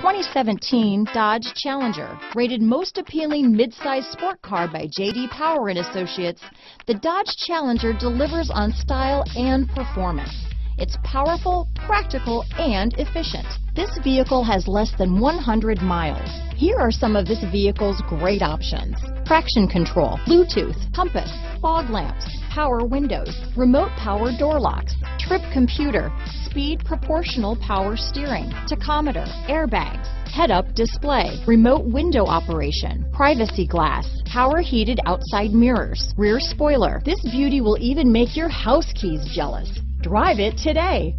2017 Dodge Challenger, rated most appealing midsize sport car by JD Power and Associates, the Dodge Challenger delivers on style and performance. It's powerful, practical, and efficient. This vehicle has less than 100 miles. Here are some of this vehicle's great options: traction control, Bluetooth, compass, fog lamps, power windows, remote power door locks, trip computer, speed proportional power steering, tachometer, airbags, head-up display, remote window operation, privacy glass, power heated outside mirrors, rear spoiler. This beauty will even make your house keys jealous. Drive it today.